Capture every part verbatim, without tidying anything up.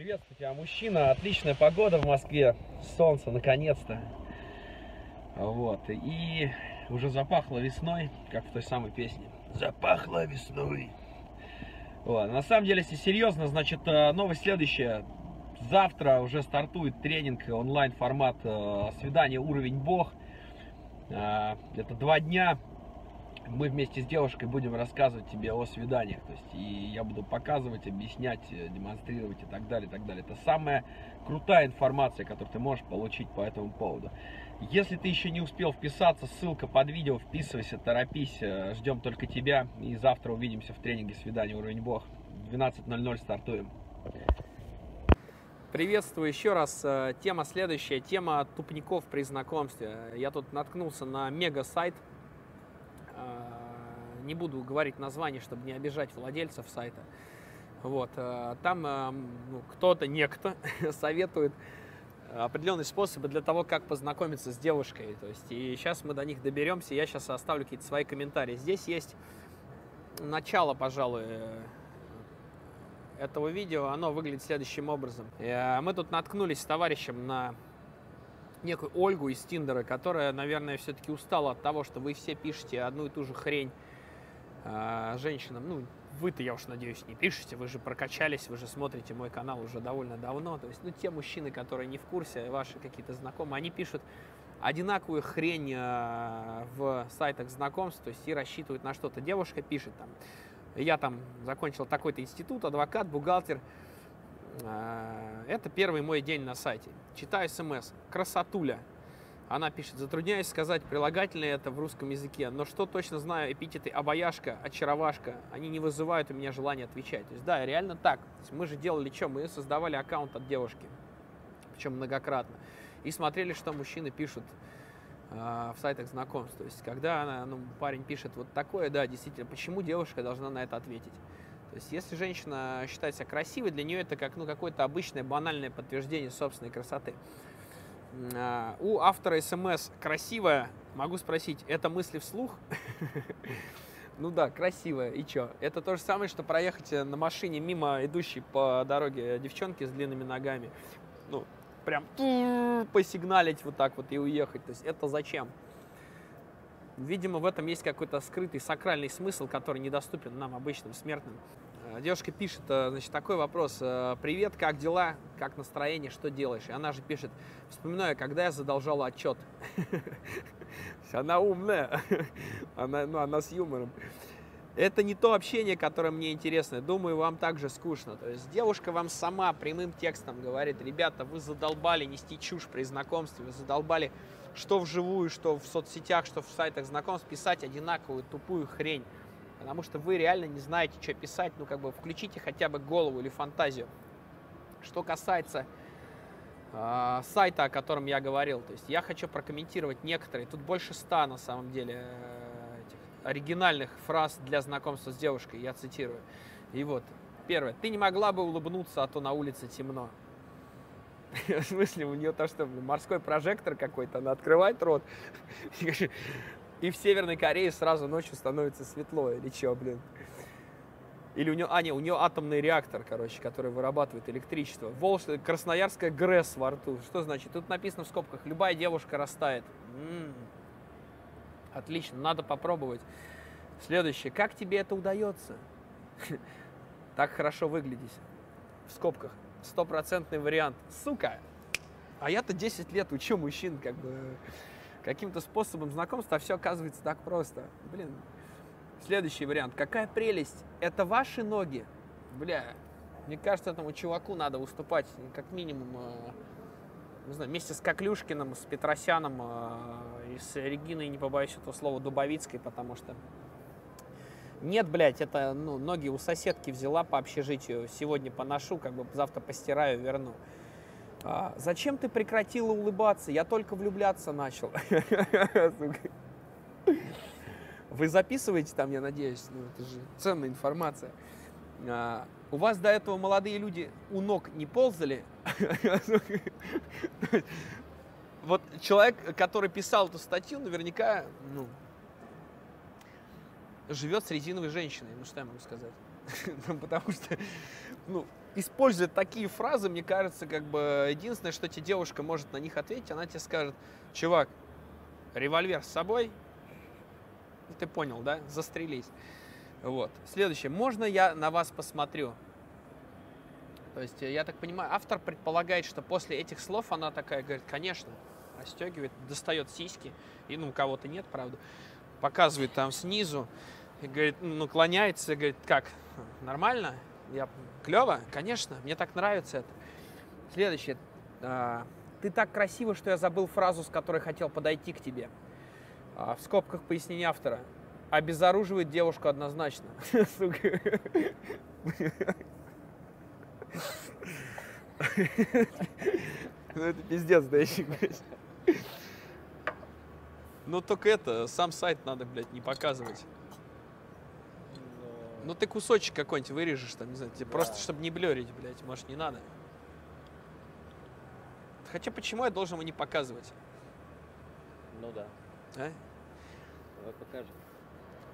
Приветствую тебя, мужчина. Отличная погода в Москве. Солнце, наконец-то. Вот. И уже запахло весной, как в той самой песне. Запахло весной. Вот. На самом деле, если серьезно, значит, новость следующая. Завтра уже стартует тренинг, онлайн-формат «Свидание. Уровень Бог». Это два дня. Мы вместе с девушкой будем рассказывать тебе о свиданиях. То есть, и я буду показывать, объяснять, демонстрировать и так далее, и так далее. Это самая крутая информация, которую ты можешь получить по этому поводу. Если ты еще не успел вписаться, ссылка под видео. Вписывайся, торопись. Ждем только тебя. И завтра увидимся в тренинге «Свидание. Уровень Бог». двенадцать ноль ноль стартуем. Приветствую еще раз. Тема следующая. Тема тупников при знакомстве. Я тут наткнулся на мега-сайт. Не буду говорить название, чтобы не обижать владельцев сайта. Вот. Там ну, кто-то, некто советует определенные способы для того, как познакомиться с девушкой. То есть, и сейчас мы до них доберемся. Я сейчас оставлю какие-то свои комментарии. Здесь есть начало, пожалуй, этого видео. Оно выглядит следующим образом. Мы тут наткнулись с товарищем на некую Ольгу из Тиндера, которая, наверное, все-таки устала от того, что вы все пишете одну и ту же хрень э, женщинам. Ну, вы-то, я уж надеюсь, не пишете, вы же прокачались, вы же смотрите мой канал уже довольно давно. То есть, ну, те мужчины, которые не в курсе, ваши какие-то знакомые, они пишут одинаковую хрень э, в сайтах знакомств, то есть, и рассчитывают на что-то. Девушка пишет там: я там закончил такой-то институт, адвокат, бухгалтер. Это первый мой день на сайте. Читаю смс. Красотуля. Она пишет: затрудняюсь сказать, прилагательное это в русском языке, но что точно знаю, эпитеты обаяшка, очаровашка, они не вызывают у меня желания отвечать. То есть, да, реально так. То есть, мы же делали что? Мы создавали аккаунт от девушки, причем многократно. И смотрели, что мужчины пишут э, в сайтах знакомств. То есть, когда она, ну, парень пишет вот такое, да, действительно, почему девушка должна на это ответить? То есть, если женщина считает себя красивой, для нее это как ну, какое-то обычное банальное подтверждение собственной красоты. У автора смс «красивая», могу спросить, это мысли вслух? Ну да, красивая, и че? Это то же самое, что проехать на машине мимо идущей по дороге девчонки с длинными ногами. Ну, прям посигналить вот так вот и уехать. То есть, это зачем? Видимо, в этом есть какой-то скрытый сакральный смысл, который недоступен нам, обычным смертным. Девушка пишет, значит, такой вопрос: «Привет, как дела, как настроение, что делаешь?» И она же пишет: «Вспоминаю, когда я задолжала отчет». Она умная, она с юмором. Это не то общение, которое мне интересно. Думаю, вам также скучно. То есть девушка вам сама прямым текстом говорит: ребята, вы задолбали нести чушь при знакомстве, вы задолбали что вживую, что в соцсетях, что в сайтах знакомств писать одинаковую тупую хрень. Потому что вы реально не знаете, что писать. Ну, как бы включите хотя бы голову или фантазию. Что касается э, сайта, о котором я говорил, то есть я хочу прокомментировать некоторые. Тут больше ста на самом деле оригинальных фраз для знакомства с девушкой, я цитирую. И вот, первое. Ты не могла бы улыбнуться, а то на улице темно. В смысле, у нее то, что морской прожектор какой-то, она открывает рот, и в Северной Корее сразу ночью становится светло, или че, блин. Или у нее, а, нет, у нее атомный реактор, короче, который вырабатывает электричество. Волжская, Красноярская ГРЭС во рту. Что значит? Тут написано в скобках: любая девушка растает. Отлично, надо попробовать. Следующее. Как тебе это удается? Так хорошо выглядишь. В скобках. Стопроцентный вариант. Сука! А я-то десять лет учу мужчин как бы каким-то способом знакомства, а все оказывается так просто. Блин. Следующий вариант. Какая прелесть! Это ваши ноги? Бля, мне кажется, этому чуваку надо уступать как минимум, не знаю, вместе с Коклюшкиным, с Петросяном, и с Региной, не побоюсь этого слова, Дубовицкой, потому что нет, блядь, это ну, ноги у соседки взяла по общежитию, сегодня поношу, как бы завтра постираю, верну. А, зачем ты прекратила улыбаться? Я только влюбляться начал. Вы записываете там, я надеюсь, ну это же ценная информация. У вас до этого молодые люди у ног не ползали? Вот человек, который писал эту статью, наверняка ну, живет с резиновой женщиной. Ну, что я могу сказать? Потому что, ну, используя такие фразы, мне кажется, как бы единственное, что тебе девушка может на них ответить, она тебе скажет: чувак, револьвер с собой? Ты понял, да? Застрелись. Вот. Следующее. Можно я на вас посмотрю? То есть, я так понимаю, автор предполагает, что после этих слов она такая говорит: конечно, расстегивает, достает сиськи, и, ну, у кого-то нет, правда, показывает там снизу, и говорит, ну, наклоняется, и говорит: как, нормально? Я клево? Конечно, мне так нравится это. Следующее. Ты так красива, что я забыл фразу, с которой хотел подойти к тебе. В скобках пояснение автора. Обезоруживает девушку однозначно. Сука. Ну это пиздец, да, еще, блядь. Ну только это, сам сайт надо, блядь, не показывать. Ну ты кусочек какой-нибудь вырежешь, там, не знаю, тебе, да, просто, чтобы не блерить, блядь, может, не надо. Хотя почему я должен его не показывать? Ну да. А? Давай покажем.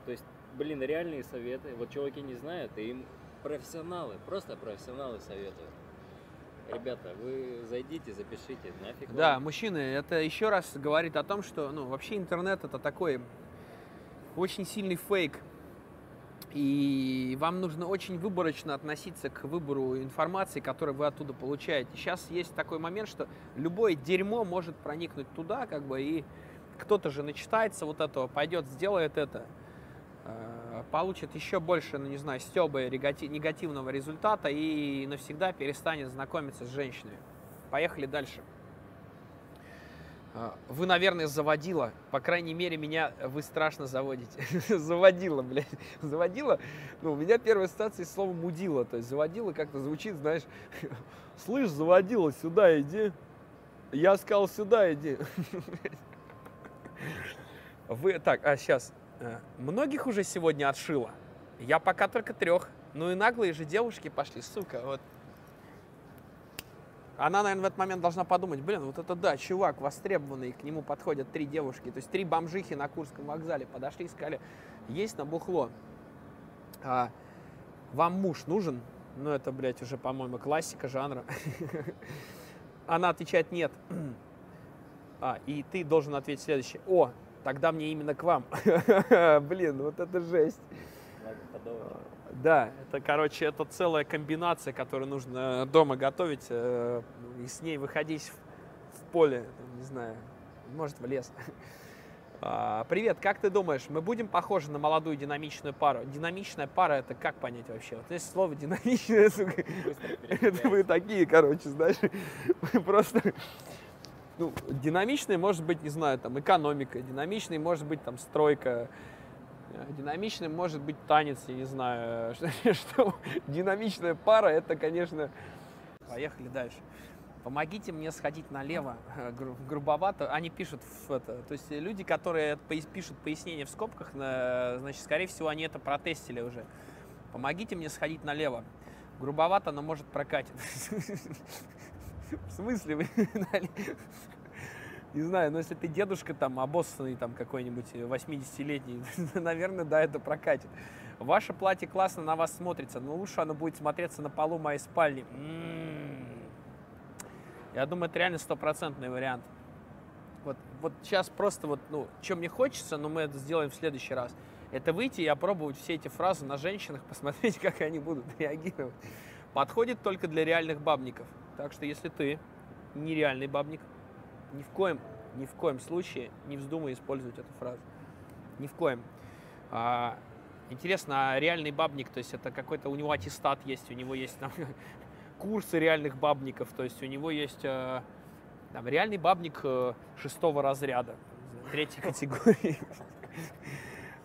То есть, блин, реальные советы. Вот чуваки не знают, и им профессионалы, просто профессионалы советуют. Ребята, вы зайдите, запишите, нафиг. Да, вам. Мужчины, это еще раз говорит о том, что, ну, вообще интернет это такой очень сильный фейк. И вам нужно очень выборочно относиться к выбору информации, которую вы оттуда получаете. Сейчас есть такой момент, что любое дерьмо может проникнуть туда, как бы, и кто-то же начитается вот этого, пойдет, сделает это, получит еще больше, ну не знаю, стёба негативного результата и навсегда перестанет знакомиться с женщинами. Поехали дальше. Вы, наверное, заводила. По крайней мере, меня вы страшно заводите. Заводила, блядь. Заводила? Ну, у меня первая ассоциация с словом мудила. То есть заводила как-то звучит, знаешь. Слышь, заводила, сюда иди. Я сказал, сюда иди. Вы, так, а сейчас. Многих уже сегодня отшила. Я пока только трех. Ну и наглые же девушки пошли, сука, вот. Она, наверное, в этот момент должна подумать: блин, вот это да, чувак востребованный, к нему подходят три девушки. То есть три бомжихи на Курском вокзале подошли и сказали: есть на бухло. А, вам муж нужен? Ну, это, блядь, уже, по-моему, классика жанра. Она отвечает: нет. А, и ты должен ответить следующее: о, тогда мне именно к вам. Блин, вот это жесть. Да, это, короче, это целая комбинация, которую нужно дома готовить э, и с ней выходить в, в поле, не знаю, может, в лес. А, привет, как ты думаешь, мы будем похожи на молодую динамичную пару? Динамичная пара — это как понять вообще? Вот здесь слово «динамичная», сука, это вы такие, короче, знаешь, вы просто... Ну, динамичный может быть, не знаю, там, экономика, динамичный может быть, там, стройка, динамичным может быть танец, я не знаю, что, что динамичная пара, это, конечно... Поехали дальше. Помогите мне сходить налево, гру, грубовато. Они пишут в это, то есть люди, которые пишут пояснение в скобках, на, значит, скорее всего, они это протестили уже. Помогите мне сходить налево. Грубовато, но может прокатит. В смысле вы... Не знаю, но если ты дедушка там обоссанный там какой-нибудь восьмидесятилетний, наверное, да, это прокатит. Ваше платье классно на вас смотрится, но лучше оно будет смотреться на полу моей спальни. М-м-м. Я думаю, это реально стопроцентный вариант. Вот, вот сейчас просто вот, ну, чем мне хочется, но мы это сделаем в следующий раз. Это выйти и опробовать все эти фразы на женщинах, посмотреть, как они будут реагировать. Подходит только для реальных бабников. Так что если ты нереальный бабник, ни в коем, ни в коем случае не вздумай использовать эту фразу. Ни в коем. А, интересно, а реальный бабник, то есть это какой-то, у него аттестат есть, у него есть там курсы реальных бабников, то есть у него есть там, реальный бабник шестого разряда, третьей категории.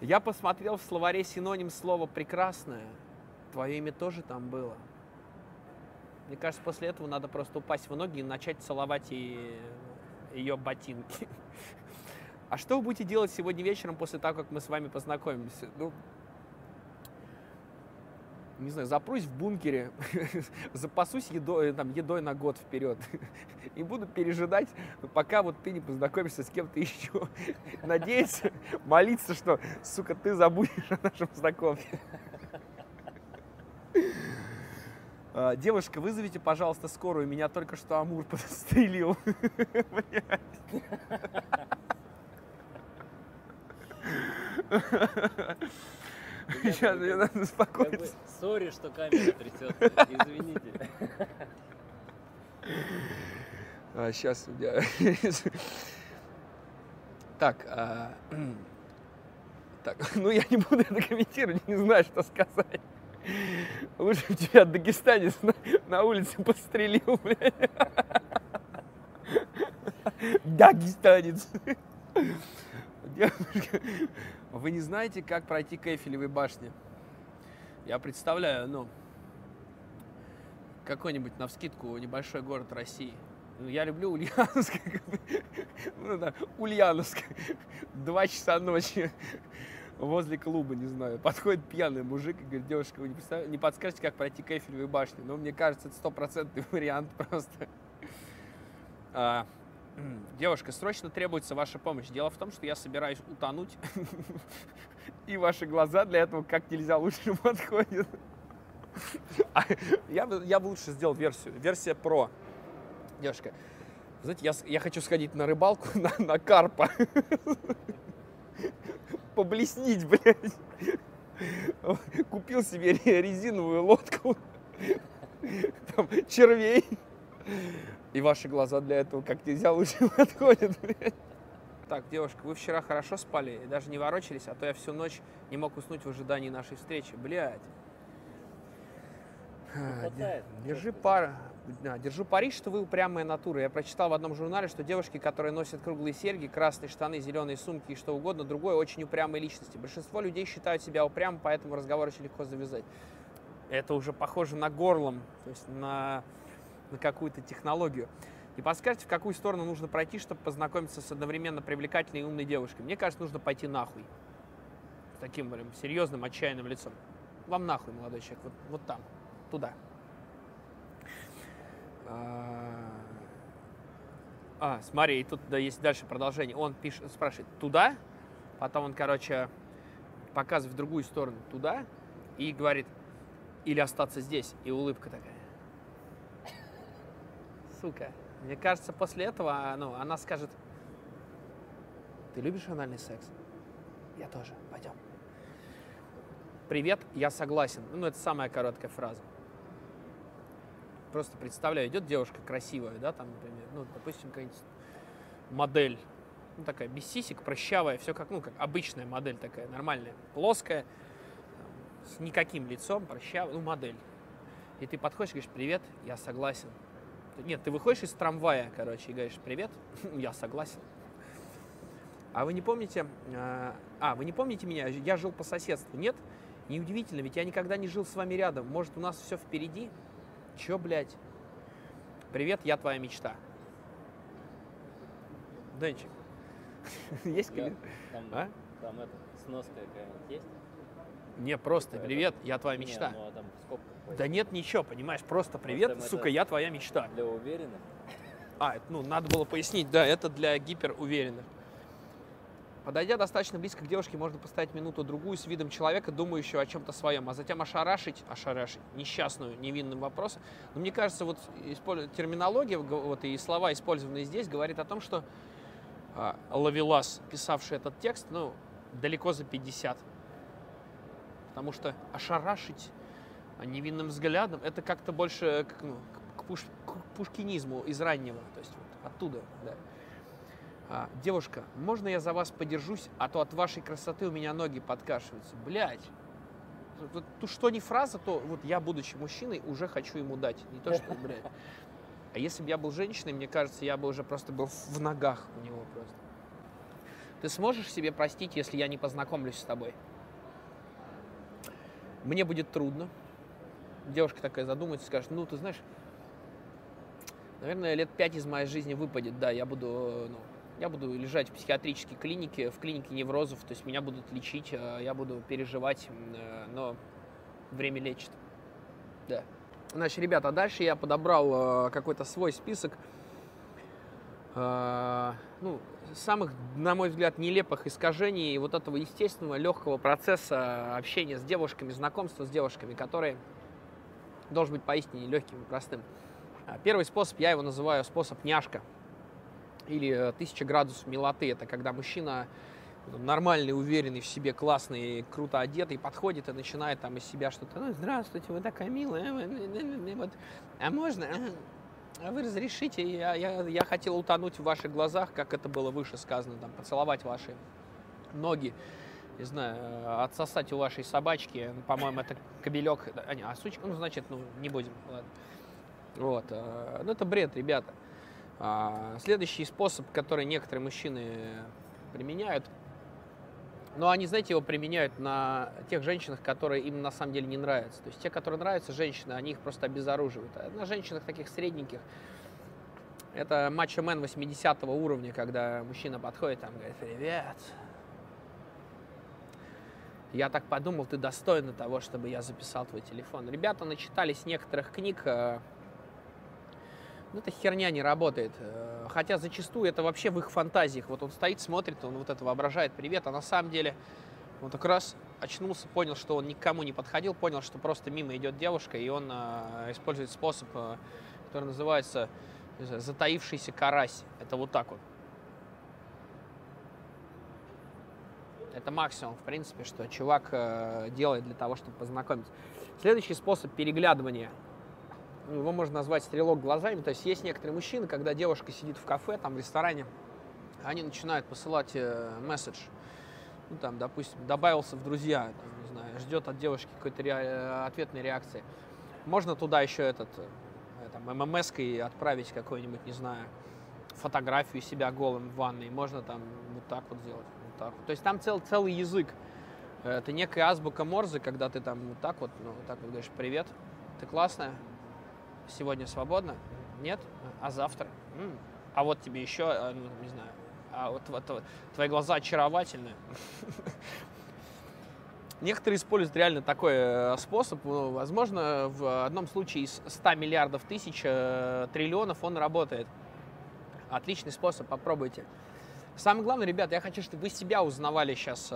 Я посмотрел в словаре синоним слова «прекрасное». Твое имя тоже там было. Мне кажется, после этого надо просто упасть в ноги и начать целовать и... ее ботинки. А что вы будете делать сегодня вечером после того, как мы с вами познакомимся? Ну, не знаю, запрусь в бункере, запасусь едой, там, едой на год вперед и буду пережидать, пока вот ты не познакомишься с кем-то еще. Надеяться, молиться, что, сука, ты забудешь о нашем знакомстве. Девушка, вызовите, пожалуйста, скорую. Меня только что Амур подстрелил. Сейчас мне надо успокоиться. Сори, что камера трясется. Извините. Сейчас у меня... Так. Так, ну я не буду это комментировать, не знаю, что сказать. Лучше бы тебя дагестанец на, на улице подстрелил, блядь. Дагестанец. Девушка, вы не знаете, как пройти к Эйфелевой башне? Я представляю, ну, какой-нибудь, навскидку, небольшой город России. Я люблю Ульяновск. Ну, да, Ульяновск. Два часа ночи. Возле клуба, не знаю, подходит пьяный мужик и говорит: девушка, вы не, не подскажете, как пройти к Эйфелевой башне? Но ну, мне кажется, это стопроцентный вариант просто. А, девушка, срочно требуется ваша помощь. Дело в том, что я собираюсь утонуть, и ваши глаза для этого как нельзя лучше подходят. Я бы лучше сделал версию, версия про. Девушка, знаете, я хочу сходить на рыбалку, на карпа. Поблеснить, блядь. Купил себе резиновую лодку, там, червей. И ваши глаза для этого как нельзя лучше подходят, блядь. Так, девушка, вы вчера хорошо спали и даже не ворочались, а то я всю ночь не мог уснуть в ожидании нашей встречи, блядь. Держи пара. Да, держу пари, что вы упрямая натура. Я прочитал в одном журнале, что девушки, которые носят круглые серьги, красные штаны, зеленые сумки и что угодно, другое, очень упрямые личности. Большинство людей считают себя упрямым, поэтому разговор очень легко завязать. Это уже похоже на горлом, то есть на, на какую-то технологию. И подскажите, в какую сторону нужно пройти, чтобы познакомиться с одновременно привлекательной и умной девушкой? Мне кажется, нужно пойти нахуй. С таким, блин, серьезным, отчаянным лицом. Вам нахуй, молодой человек, вот, вот там, туда. А, смотри, и тут да, есть дальше продолжение. Он пишет, спрашивает, туда? Потом он, короче, показывает в другую сторону, туда, и говорит, или остаться здесь. И улыбка такая. Сука. Мне кажется, после этого ну, она скажет, ты любишь анальный секс? Я тоже. Пойдем. Привет, я согласен. Ну, это самая короткая фраза. Просто представляю, идет девушка красивая, да, там, например, ну, допустим, какая-нибудь модель, ну, такая, без сисек, прыщавая, все как, ну, как обычная модель такая, нормальная, плоская, с никаким лицом, прыщавая, ну, модель. И ты подходишь и говоришь, привет, я согласен. Нет, ты выходишь из трамвая, короче, и говоришь, привет, я согласен. А вы не помните, а, а, вы не помните меня, я жил по соседству, нет? Неудивительно, ведь я никогда не жил с вами рядом, может, у нас все впереди? Че, блядь? Привет, я твоя мечта. Денчик, есть комментарий? Там, а? Там это, сноска какая-нибудь есть? Не, просто это... привет, я твоя мечта. Не, ну, а там скобка, да нет, ничего, понимаешь, просто привет, может, сука, я твоя мечта. Для уверенных? А, это, ну, надо было пояснить, да, это для гиперуверенных. Подойдя достаточно близко к девушке, можно постоять минуту-другую с видом человека, думающего о чем-то своем, а затем ошарашить, ошарашить несчастную невинным вопросом. Но мне кажется, вот терминология вот, и слова, использованные здесь, говорит о том, что а, Лавелас, писавший этот текст, ну, далеко за пятьдесят. Потому что ошарашить невинным взглядом, это как-то больше как, ну, к, пуш, к пушкинизму из раннего, то есть вот, оттуда, да. А, девушка, можно я за вас подержусь, а то от вашей красоты у меня ноги подкашиваются. Блядь. Вот, то, что не фраза, то вот я, будучи мужчиной, уже хочу ему дать. Не то, что, блядь. А если бы я был женщиной, мне кажется, я бы уже просто был в ногах у него просто. Ты сможешь себе простить, если я не познакомлюсь с тобой? Мне будет трудно. Девушка такая задумается и скажет, ну, ты знаешь, наверное, лет пять из моей жизни выпадет, да, я буду, ну, я буду лежать в психиатрической клинике, в клинике неврозов, то есть меня будут лечить, я буду переживать, но время лечит. Да. Значит, ребята, а дальше я подобрал какой-то свой список, ну, самых, на мой взгляд, нелепых искажений вот этого естественного, легкого процесса общения с девушками, знакомства с девушками, которые должен быть поистине легким и простым. Первый способ, я его называю способ няшка или тысяча градусов милоты. Это когда мужчина нормальный, уверенный в себе, классный, круто одетый, подходит и начинает там из себя что-то. Ну, здравствуйте, вы такая милая. А можно? А вы разрешите? Я, я, я хотел утонуть в ваших глазах, как это было выше сказано, там, поцеловать ваши ноги, не знаю, отсосать у вашей собачки. Ну, по-моему, это кобелек. А, не, а сучка, ну, значит, ну, не будем. Ладно. Вот. Ну, это бред, ребята. Следующий способ, который некоторые мужчины применяют, но они, знаете, его применяют на тех женщинах, которые им на самом деле не нравятся. То есть те, которые нравятся женщины, они их просто обезоруживают. А на женщинах таких средненьких это мачо-мен восьмидесятого уровня, когда мужчина подходит, там говорит: «Привет, я так подумал, ты достойна того, чтобы я записал твой телефон». Ребята начитались некоторых книг. Ну, эта херня не работает. Хотя зачастую это вообще в их фантазиях. Вот он стоит, смотрит, он вот это воображает. Привет. А на самом деле он так раз очнулся, понял, что он никому не подходил, понял, что просто мимо идет девушка, и он э, использует способ, э, который называется затаившийся карась. Это вот так вот. Это максимум, в принципе, что чувак э, делает для того, чтобы познакомиться. Следующий способ переглядывания. Его можно назвать стрелок глазами. То есть есть некоторые мужчины, когда девушка сидит в кафе, там, в ресторане, они начинают посылать э, месседж. Ну, там, допустим, добавился в друзья, там, не знаю, ждет от девушки какой-то ре... ответной реакции. Можно туда еще этот, э, там, эм эм эс-кой отправить какую-нибудь, не знаю, фотографию себя голым в ванной. Можно там вот так вот сделать. Вот так вот. То есть там цел, целый язык. Это некая азбука Морзе, когда ты там вот так вот, ну, вот так вот говоришь: «Привет, ты классная. Сегодня свободно? Нет? А завтра? М-м. А вот тебе еще, а, ну, не знаю, а вот, вот твои глаза очаровательные». Некоторые используют реально такой способ. Возможно, в одном случае из ста миллиардов тысяч триллионов он работает. Отличный способ, попробуйте. Самое главное, ребята, я хочу, чтобы вы себя узнавали сейчас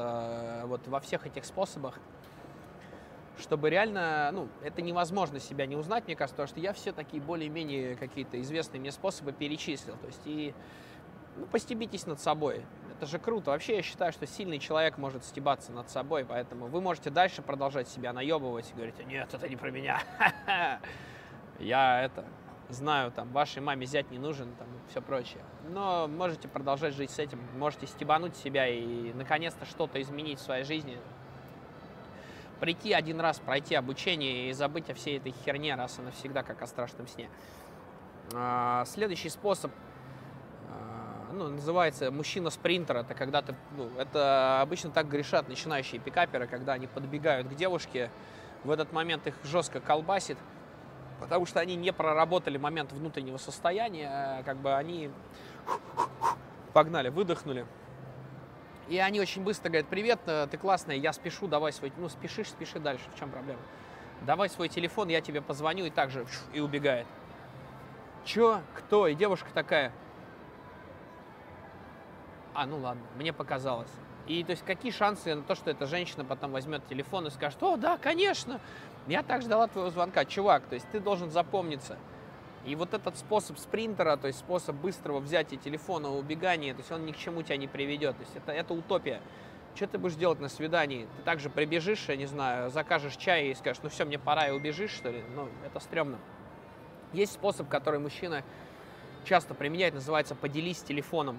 вот во всех этих способах. Чтобы реально, ну, это невозможно себя не узнать, мне кажется, потому что я все такие более-менее какие-то известные мне способы перечислил. То есть и, ну, постебитесь над собой. Это же круто. Вообще я считаю, что сильный человек может стебаться над собой, поэтому вы можете дальше продолжать себя наебывать и говорить: «Нет, это не про меня. Я это знаю, там, вашей маме зять не нужен», там, и все прочее. Но можете продолжать жить с этим, можете стебануть себя и наконец-то что-то изменить в своей жизни. Прийти один раз, пройти обучение и забыть о всей этой херне раз и навсегда, как о страшном сне. Следующий способ, ну, называется мужчина-спринтер. Это когда ты, ну, это обычно так грешат начинающие пикаперы, когда они подбегают к девушке, в этот момент их жестко колбасит, потому что они не проработали момент внутреннего состояния, как бы они погнали, выдохнули. И они очень быстро говорят: «Привет, ты классная, я спешу, давай свой...» Ну, спешишь, спеши дальше, в чем проблема? «Давай свой телефон, я тебе позвоню», и так же, и убегает. Че? Кто? И девушка такая: «А, ну ладно, мне показалось». И то есть какие шансы на то, что эта женщина потом возьмет телефон и скажет: «О, да, конечно, я так ждала твоего звонка». Чувак, то есть ты должен запомниться. И вот этот способ спринтера, то есть способ быстрого взятия телефона, убегания, то есть он ни к чему тебя не приведет. То есть это, это утопия. Что ты будешь делать на свидании? Ты также прибежишь, я не знаю, закажешь чай и скажешь: «Ну все, мне пора», и убежишь, что ли? Ну, это стрёмно. Есть способ, который мужчина часто применяет, называется «поделись телефоном».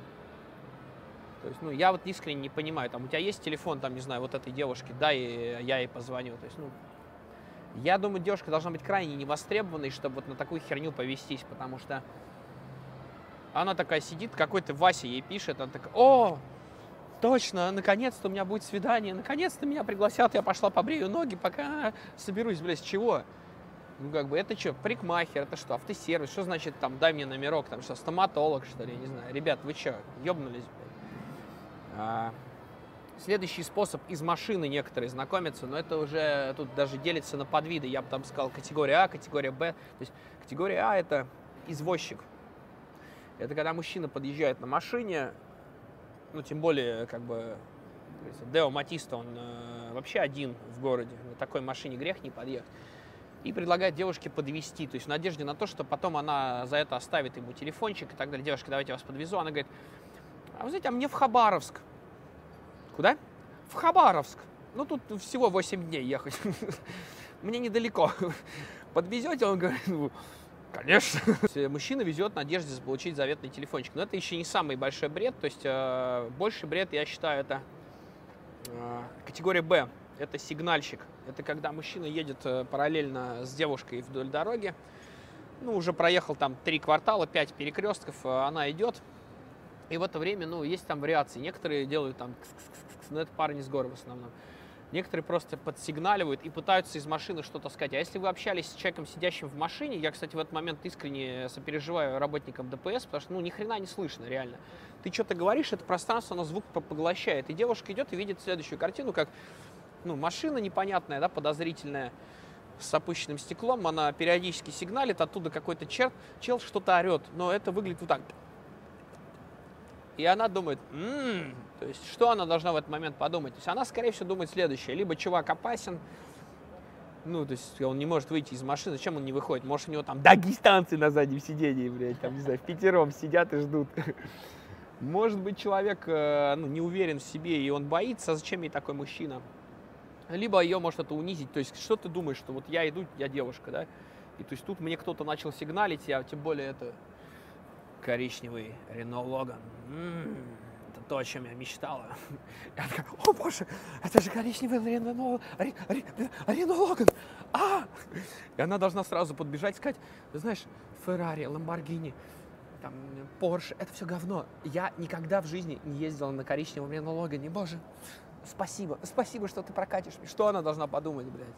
То есть, ну, я вот искренне не понимаю, там, у тебя есть телефон, там, не знаю, вот этой девушки, да, и я ей позвоню. То есть, ну... Я думаю, девушка должна быть крайне невостребованной, чтобы вот на такую херню повестись, потому что она такая сидит, какой-то Вася ей пишет, она такая: «О, точно, наконец-то у меня будет свидание, наконец-то меня пригласят, я пошла побрею ноги, пока соберусь, блядь, с чего?» Ну, как бы, это что, парикмахер, это что, автосервис, что значит там «дай мне номерок», там что, стоматолог, что ли, я не знаю. Ребят, вы что, ёбнулись, блядь? Следующий способ — из машины некоторые знакомятся, но это уже тут даже делится на подвиды. Я бы там сказал категория А, категория Б. То есть категория А — это извозчик. Это когда мужчина подъезжает на машине, ну, тем более, как бы, Део Матиста, он э, вообще один в городе, на такой машине грех не подъехать. и предлагает девушке подвезти, то есть в надежде на то, что потом она за это оставит ему телефончик и так далее. Девушка, давайте я вас подвезу. Она говорит, а вы знаете, а мне в Хабаровск. Куда? В Хабаровск. Ну, тут всего восемь дней ехать. Мне недалеко. Подвезете? Он говорит, ну, конечно. Мужчина везет в надежде заполучить заветный телефончик. Но это еще не самый большой бред. То есть э, больший бред, я считаю, это э, категория Б. Это сигнальщик. Это когда мужчина едет параллельно с девушкой вдоль дороги. Ну, уже проехал там три квартала, пять перекрестков, она идет. И в это время, ну, есть там вариации. Некоторые делают там кс-кс-кс-кс, но это парни с гор в основном. Некоторые просто подсигналивают и пытаются из машины что-то сказать. А если вы общались с человеком, сидящим в машине, я, кстати, в этот момент искренне сопереживаю работникам ДПС, потому что, ну, ни хрена не слышно, реально. Ты что-то говоришь, это пространство, оно звук поглощает. И девушка идет и видит следующую картину, как... Ну, машина непонятная, да, подозрительная, с опущенным стеклом, она периодически сигналит, оттуда какой-то черт, чел что-то орет, но это выглядит вот так. И она думает, м-м-м", то есть что она должна в этот момент подумать? То есть она, скорее всего, думает следующее, либо чувак опасен, ну, то есть он не может выйти из машины, зачем он не выходит? Может, у него там дагестанцы на заднем сидении, блядь, там, не знаю, в пятером сидят и ждут. Может быть, человек не уверен в себе, и он боится, зачем ей такой мужчина? Либо ее может это унизить, то есть что ты думаешь, что вот я иду, я девушка, да, и то есть тут мне кто-то начал сигналить, я тем более это коричневый Рено Логан, это то, о чем я мечтала. Я такая, о боже, это же коричневый Рено Логан, а! И она должна сразу подбежать и сказать, знаешь, Феррари, Ламборгини, там, Porsche, это все говно, я никогда в жизни не ездила на коричневом Рено Логане, боже. Спасибо, спасибо, что ты прокатишь. Что она должна подумать, блядь?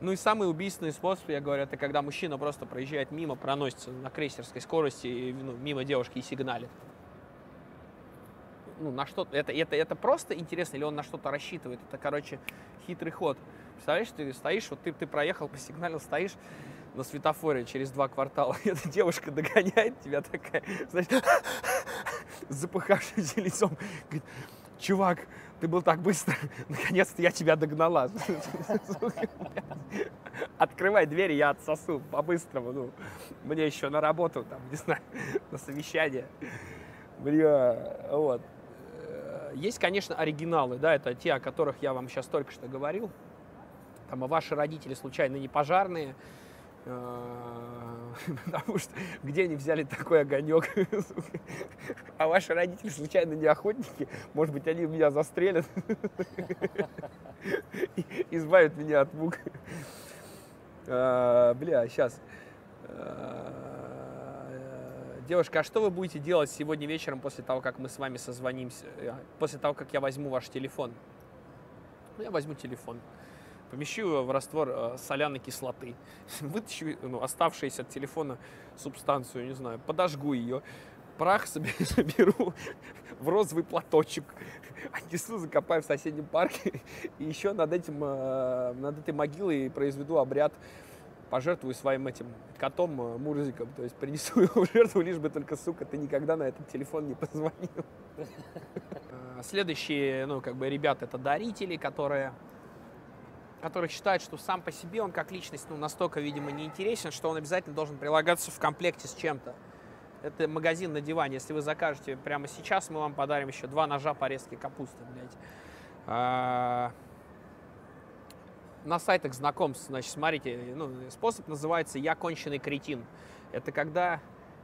Ну и самый убийственный способ, я говорю, это когда мужчина просто проезжает мимо, проносится на крейсерской скорости, ну, мимо девушки и сигналит. Ну, на что-то... Это, это, это просто интересно, или он на что-то рассчитывает? Это, короче, хитрый ход. Представляешь, ты стоишь, вот ты, ты проехал, посигналил, стоишь на светофоре через два квартала, и эта девушка догоняет тебя такая, значит, запыхавшимся лицом, говорит... Чувак, ты был так быстро, наконец-то я тебя догнала. Открывай дверь, я отсосу по-быстрому. Ну, мне еще на работу, там, не знаю, на совещание. Бля, вот. Есть, конечно, оригиналы, да, это те, о которых я вам сейчас только что говорил. Там, а ваши родители случайно не пожарные, потому что где они взяли такой огонек? А ваши родители случайно не охотники? Может быть, они меня застрелят? Избавят меня от мук. Бля, сейчас. Девушка, а что вы будете делать сегодня вечером после того, как мы с вами созвонимся? После того, как я возьму ваш телефон? Я возьму телефон. Помещу его в раствор э, соляной кислоты, вытащу ну, оставшуюся от телефона субстанцию, не знаю, подожгу ее, прах соберу в розовый платочек, отнесу, закопаю в соседнем парке, и еще над, этим, э, над этой могилой произведу обряд, пожертвую своим этим котом, э, Мурзиком, то есть принесу его в жертву, лишь бы только, сука, ты никогда на этот телефон не позвонил. Следующие, ну, как бы, ребята, это дарители, которые... который считает, что сам по себе он как личность ну, настолько, видимо, неинтересен, что он обязательно должен прилагаться в комплекте с чем-то. Это магазин на диване. Если вы закажете прямо сейчас, мы вам подарим еще два ножа по резке капусты, блядь. А... На сайтах знакомств, значит, смотрите, ну, способ называется «Я конченый кретин». Это когда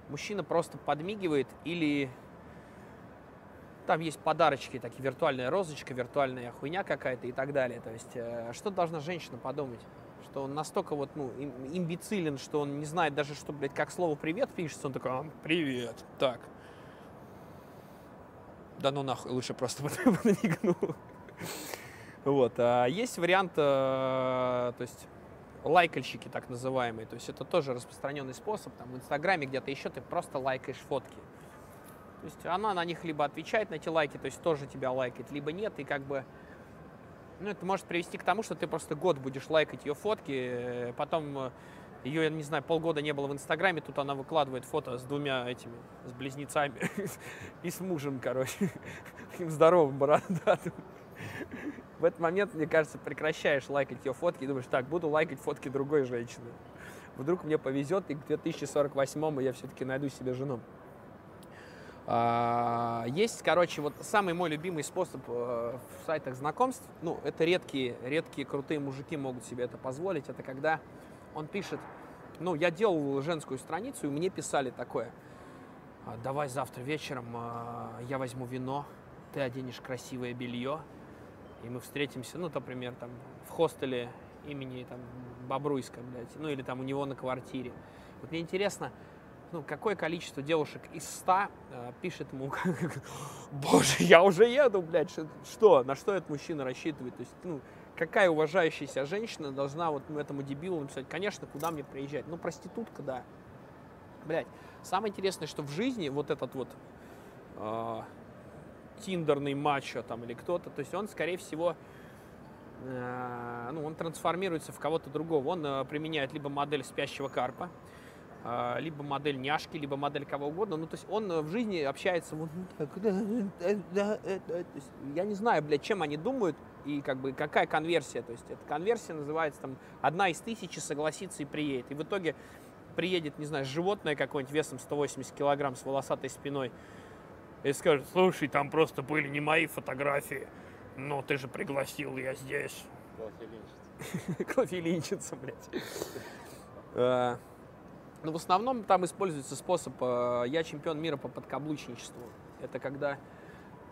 мужчина просто подмигивает или... Там есть подарочки, такие виртуальная розочка, виртуальная хуйня какая-то и так далее. То есть, э, что должна женщина подумать? Что он настолько вот, ну, им, имбецилен, что он не знает даже, что, блядь, как слово «привет» пишется. Он такой, а, привет, так. Да ну нахуй, лучше просто подмигну. Вот, а есть вариант, э, то есть, лайкальщики так называемые. То есть, это тоже распространенный способ. Там в Инстаграме где-то еще ты просто лайкаешь фотки. То есть она на них либо отвечает на эти лайки, то есть тоже тебя лайкает, либо нет, и как бы, ну, это может привести к тому, что ты просто год будешь лайкать ее фотки, потом ее, я не знаю, полгода не было в Инстаграме, тут она выкладывает фото с двумя этими, с близнецами и с мужем, короче, таким здоровым бородатым. в этот момент, мне кажется, прекращаешь лайкать ее фотки и думаешь, так, буду лайкать фотки другой женщины. Вдруг мне повезет, и к две тысячи сорок восьмому я все-таки найду себе жену. Есть, короче, вот самый мой любимый способ в сайтах знакомств, ну, это редкие, редкие крутые мужики могут себе это позволить, это когда он пишет, ну, я делал женскую страницу, и мне писали такое, давай завтра вечером я возьму вино, ты оденешь красивое белье, и мы встретимся, ну, например, там, в хостеле имени там, Бобруйска, блядь, ну, или там у него на квартире. Вот мне интересно, ну, какое количество девушек из ста э, пишет ему, боже, я уже еду, блядь, что, на что этот мужчина рассчитывает? То есть, ну, какая уважающаяся женщина должна вот ну, этому дебилу написать, конечно, куда мне приезжать? Ну, проститутка, да. Блядь, самое интересное, что в жизни вот этот вот э, тиндерный мачо там или кто-то, то есть он, скорее всего, э, ну, он трансформируется в кого-то другого. Он э, применяет либо модель спящего карпа, либо модель няшки, либо модель кого угодно. Ну, то есть он в жизни общается вот так. Я не знаю, блядь, чем они думают и как бы какая конверсия. То есть эта конверсия называется там одна из тысячи согласится и приедет. И в итоге приедет, не знаю, животное какое-нибудь весом сто восемьдесят килограмм с волосатой спиной и скажет, слушай, там просто были не мои фотографии, но ты же пригласил, я здесь. Кофелинщица, блядь. Но в основном там используется способ «я чемпион мира по подкаблучничеству». Это когда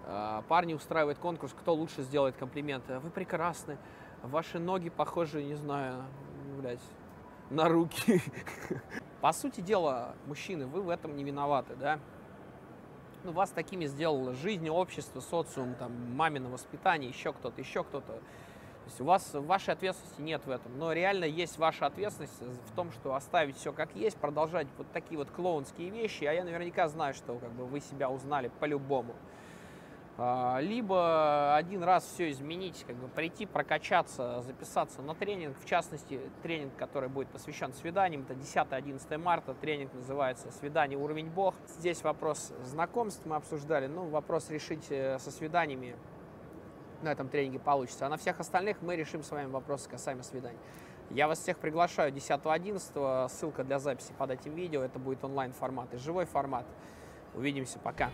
э, парни устраивают конкурс, кто лучше сделает комплименты. Вы прекрасны, ваши ноги похожи, не знаю, блядь, на руки. По сути дела, мужчины, вы в этом не виноваты, да? Ну, вас такими сделала жизнь, общество, социум, там, мамино воспитание, еще кто-то, еще кто-то. То есть у вас вашей ответственности нет в этом, но реально есть ваша ответственность в том, что оставить все как есть, продолжать вот такие вот клоунские вещи, а я наверняка знаю, что как бы, вы себя узнали по-любому. Либо один раз все изменить, как бы прийти, прокачаться, записаться на тренинг, в частности, тренинг, который будет посвящен свиданиям, это десятое-одиннадцатое марта, тренинг называется «Свидание. Уровень Бог». Здесь вопрос знакомств мы обсуждали, ну, вопрос решить со свиданиями на этом тренинге получится, а на всех остальных мы решим с вами вопросы касаемо свиданий. Я вас всех приглашаю десятое-одиннадцатое, ссылка для записи под этим видео, это будет онлайн формат и живой формат. Увидимся, пока!